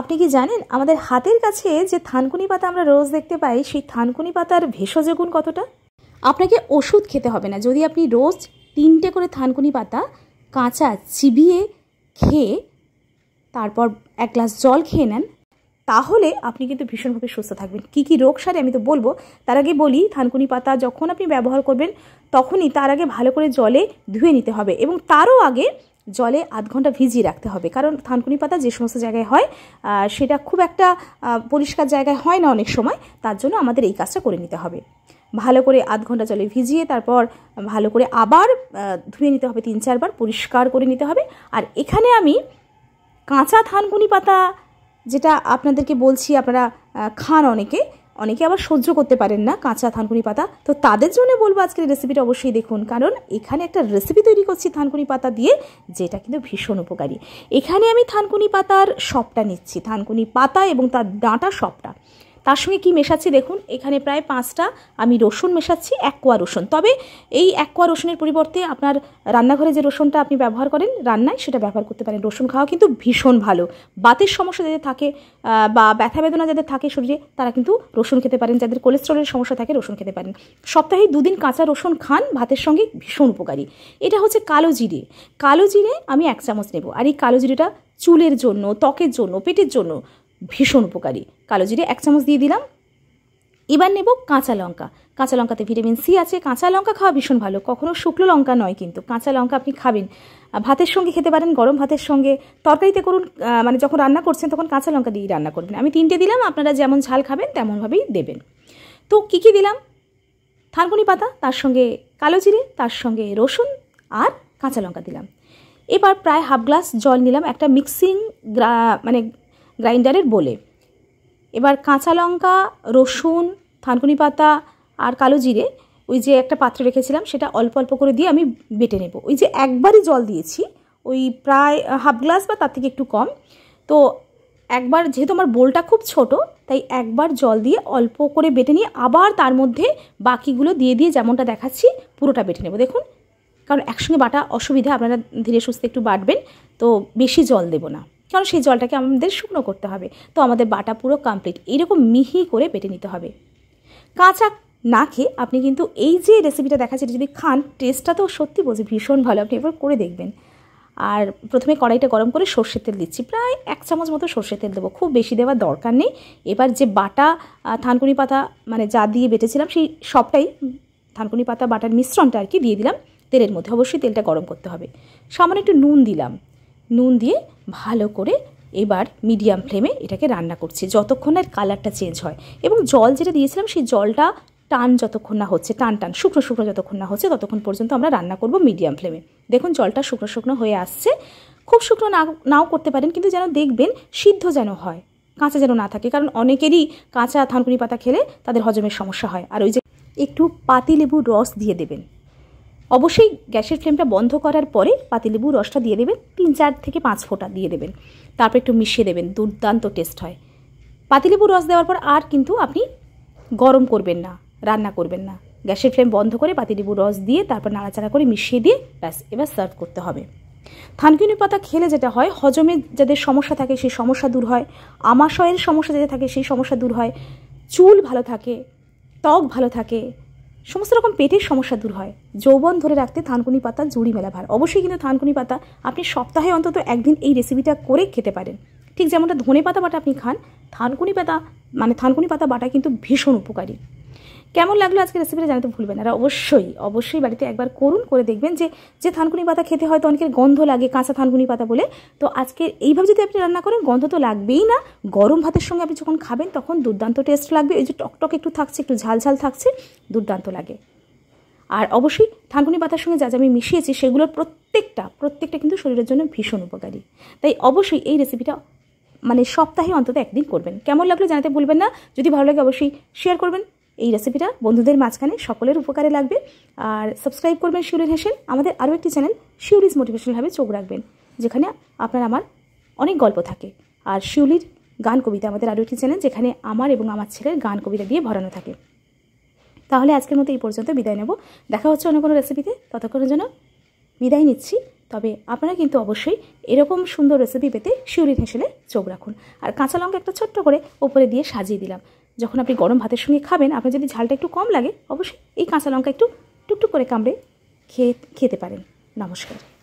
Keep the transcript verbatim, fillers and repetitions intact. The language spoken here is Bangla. আপনি কি জানেন আমাদের হাতের কাছে যে থানকুনি পাতা আমরা রোজ দেখতে পাই সেই থানকুনি পাতার ভেষজ গুণ কতটা। আপনাকে ওষুধ খেতে হবে না, যদি আপনি রোজ তিনটে করে থানকুনি পাতা কাঁচা চিবিয়ে খেয়ে তারপর এক গ্লাস জল খেয়ে নেন তাহলে আপনি কিন্তু ভীষণভাবে সুস্থ থাকবেন। কী কী রোগ সারে আমি তো বলবো, তার আগে বলি থানকুনি পাতা যখন আপনি ব্যবহার করবেন তখনই তার আগে ভালো করে জলে ধুয়ে নিতে হবে এবং তারও আগে জলে আধ ঘন্টা ভিজিয়ে রাখতে হবে, কারণ থানকুনি পাতা যে সমস্ত জায়গায় হয় সেটা খুব একটা পরিষ্কার জায়গায় হয় না অনেক সময়, তার জন্য আমাদের এই কাজটা করে নিতে হবে। ভালো করে আধ ঘন্টা জলে ভিজিয়ে তারপর ভালো করে আবার ধুয়ে নিতে হবে, তিন চারবার পরিষ্কার করে নিতে হবে। আর এখানে আমি কাঁচা থানকুনি পাতা যেটা আপনাদেরকে বলছি আপনারা খান, অনেকে অনেকে আবার সহ্য করতে পারেন না কাঁচা থানকুনি পাতা, তো তাদের জন্য বলবো আজকের রেসিপিটা অবশ্যই দেখুন, কারণ এখানে একটা রেসিপি তৈরি করছি থানকুনি পাতা দিয়ে যেটা কিন্তু ভীষণ উপকারী। এখানে আমি থানকুনি পাতার সবটা নিচ্ছি, থানকুনি পাতা এবং তার ডাঁটা সবটা। তার সঙ্গে কী মেশাচ্ছি দেখুন, এখানে প্রায় পাঁচটা আমি রসুন মেশাচ্ছি, এক কোয়া রসুন। তবে এই এক কোয়া রসুনের পরিবর্তে আপনার রান্নাঘরে যে রসুনটা আপনি ব্যবহার করেন রান্নায় সেটা ব্যবহার করতে পারেন। রসুন খাওয়া কিন্তু ভীষণ ভালো, বাতের সমস্যা যাদের থাকে বা ব্যথা বেদনা যাদের থাকে শরীরে তারা কিন্তু রসুন খেতে পারেন, যাদের কোলেস্ট্রলের সমস্যা থাকে রসুন খেতে পারেন। সপ্তাহে দুদিন কাঁচা রসুন খান ভাতের সঙ্গে, ভীষণ উপকারী। এটা হচ্ছে কালো জিরে, কালো জিরে আমি এক চামচ নেব। আর এই কালো জিরেটা চুলের জন্য, ত্বকের জন্য, পেটের জন্য ভীষণ উপকারী। কালো জিরে এক চামচ দিয়ে দিলাম। এবার নেব কাঁচা লঙ্কা, কাঁচা লঙ্কাতে ভিটামিন সি আছে, কাঁচা লঙ্কা খাওয়া ভীষণ ভালো, কখনও শুকনো লঙ্কা নয় কিন্তু কাঁচা লঙ্কা আপনি খাবেন। ভাতের সঙ্গে খেতে পারেন, গরম ভাতের সঙ্গে, তরকারিতে করুন, মানে যখন রান্না করছেন তখন কাঁচা লঙ্কা দিয়ে রান্না করবেন। আমি তিনটে দিলাম, আপনারা যেমন ঝাল খাবেন তেমনভাবেই দেবেন। তো কী কী দিলাম, থানকুনি পাতা, তার সঙ্গে কালো জিরে, তার সঙ্গে রসুন আর কাঁচা লঙ্কা দিলাম। এবার প্রায় হাফ গ্লাস জল নিলাম একটা মিক্সিং মানে গ্রাইন্ডারের বলে। এবার কাঁচা লঙ্কা, রসুন, থানকুনি পাতা আর কালো জিরে ওই যে একটা পাত্রে রেখেছিলাম সেটা অল্প অল্প করে দিয়ে আমি বেটে নেব। ওই যে একবারই জল দিয়েছি ওই প্রায় হাফ গ্লাস বা তার থেকে একটু কম, তো একবার যেহেতু আমার বোলটা খুব ছোট তাই একবার জল দিয়ে অল্প করে বেটে নিয়ে আবার তার মধ্যে বাকিগুলো দিয়ে দিয়ে যেমনটা দেখাচ্ছি পুরোটা বেটে নেব। দেখুন, কারণ একসঙ্গে বাটা অসুবিধা, আপনারা ধীরে সুস্থে একটু বাটবেন, তো বেশি জল দেব না কারণ সেই জলটাকে আমাদের শুকনো করতে হবে। তো আমাদের বাটা পুরো কমপ্লিট, এইরকম মিহি করে বেটে নিতে হবে। কাঁচা না খেয়ে আপনি কিন্তু এই যে রেসিপিটা দেখাচ্ছি যদি খান টেস্টটা তো সত্যি বলছি ভীষণ ভালো, আপনি এবার করে দেখবেন। আর প্রথমে কড়াইটা গরম করে সর্ষের তেল দিচ্ছি, প্রায় এক চামচ মতো সর্ষের তেল দেবো, খুব বেশি দেওয়ার দরকার নেই। এবার যে বাটা থানকুনি পাতা মানে যা দিয়ে বেটেছিলাম সেই সবটাই থানকুনি পাতা বাটার মিশ্রণটা আর কি দিয়ে দিলাম তেলের মধ্যে, অবশ্যই তেলটা গরম করতে হবে। সামান্য একটু নুন দিলাম, নুন দিয়ে ভালো করে এবার মিডিয়াম ফ্লেমে এটাকে রান্না করছি যতক্ষণ না কালারটা চেঞ্জ হয়, এবং জল যেটা দিয়েছিলাম সেই জলটা টান যতক্ষণ না হচ্ছে, টান টান শুকনো শুকনো যতক্ষণ না হচ্ছে ততক্ষণ পর্যন্ত আমরা রান্না করব মিডিয়াম ফ্লেমে। দেখুন জলটা শুকনো শুকনো হয়ে আসছে, খুব শুকনো না নাও করতে পারেন কিন্তু যেন দেখবেন সিদ্ধ যেন হয়, কাঁচা যেন না থাকে, কারণ অনেকেরই কাঁচা থানকুনি পাতা খেলে তাদের হজমের সমস্যা হয়। আর ওই যে একটু পাতিলেবুর রস দিয়ে দেবেন, অবশ্যই গ্যাসের ফ্লেমটা বন্ধ করার পরে পাতিলেবুর রসটা দিয়ে দেবেন, তিন চার থেকে পাঁচ ফোঁটা দিয়ে দেবেন, তারপর একটু মিশিয়ে দেবেন, দুর্দান্ত টেস্ট হয়। পাতিলেবুর রস দেওয়ার পর আর কিন্তু আপনি গরম করবেন না, রান্না করবেন না, গ্যাসের ফ্লেম বন্ধ করে পাতিলেবুর রস দিয়ে তারপর নাড়াচাড়া করে মিশিয়ে দিয়ে ব্যাস এবার সার্ভ করতে হবে। থানকুনি পাতা খেলে যেটা হয় হজমে যাদের সমস্যা থাকে সেই সমস্যা দূর হয়, আমাশয়ের সমস্যা যাদের থাকে সেই সমস্যা দূর হয়, চুল ভালো থাকে, ত্বক ভালো থাকে, সমস্ত রকম পেটের সমস্যা দূর হয়। যৌবন ধরে রাখতে থানকুনি পাতা জুড়ি মেলা ভার। অবশ্যই কিন্তু থানকুনি পাতা আপনি সপ্তাহে অন্তত একদিন এই রেসিপিটা করে খেতে পারেন, ঠিক যেমনটা ধনে পাতা বাটা আপনি খান, থানকুনি পাতা মানে থানকুনি পাতা বাটা কিন্তু ভীষণ উপকারী। কেমন লাগলো আজকে রেসিপিটা জানাতে ভুলবেন না, আর অবশ্যই অবশ্যই বাড়িতে একবার করুন, করে দেখবেন যে যে থানকুনি পাতা খেতে হয়তো অনেকের গন্ধ লাগে কাঁচা থানকুনি পাতা বলে, তো আজকে এইভাবে যদি আপনি রান্না করেন গন্ধ তো লাগবেই না, গরম ভাতের সঙ্গে আপনি যখন খাবেন তখন দুর্দান্ত টেস্ট লাগবে। এই যে টকটক একটু থাকছে, একটু ঝালঝাল থাকছে, দুর্দান্ত লাগে। আর অবশ্যই থানকুনি পাতার সঙ্গে যা যা আমি মিশিয়েছি সেগুলোর প্রত্যেকটা প্রত্যেকটা কিন্তু শরীরের জন্য ভীষণ উপকারী, তাই অবশ্যই এই রেসিপিটা মানে সপ্তাহে অন্তত একদিন করবেন। কেমন লাগলো জানাতে ভুলবেন না, যদি ভালো লাগে অবশ্যই শেয়ার করবেন এই রেসিপিটা বন্ধুদের মাঝখানে, সকলের উপকারে লাগবে। আর সাবস্ক্রাইব করবেন শিউলি হেসেন, আমাদের আরও একটি চ্যানেল শিউলিজ মোটিভেশনাল হাবে চোখ রাখবেন, যেখানে আপনার আমার অনেক গল্প থাকে। আর শিউলির গান কবিতা আমাদের আরও একটি চ্যানেল, যেখানে আমার এবং আমার ছেলের গান কবিতা দিয়ে ভরানো থাকে। তাহলে আজকের মতো এই পর্যন্ত বিদায় নেব, দেখা হচ্ছে অন্য কোনো রেসিপিতে, ততক্ষণের জন্য বিদায় নিচ্ছি। তবে আপনারা কিন্তু অবশ্যই এরকম সুন্দর রেসিপি পেতে শিউলি হেসেলে চোখ রাখুন। আর কাঁচা লঙ্কা একটা ছোট্ট করে উপরে দিয়ে সাজিয়ে দিলাম। যখন আপনি গরম ভাতের সঙ্গে খাবেন, আপনার যদি ঝালটা একটু কম লাগে অবশ্যই এই কাঁচা লঙ্কা একটু টুকটুক করে কামড়ে খেয়ে খেতে পারেন। নমস্কার।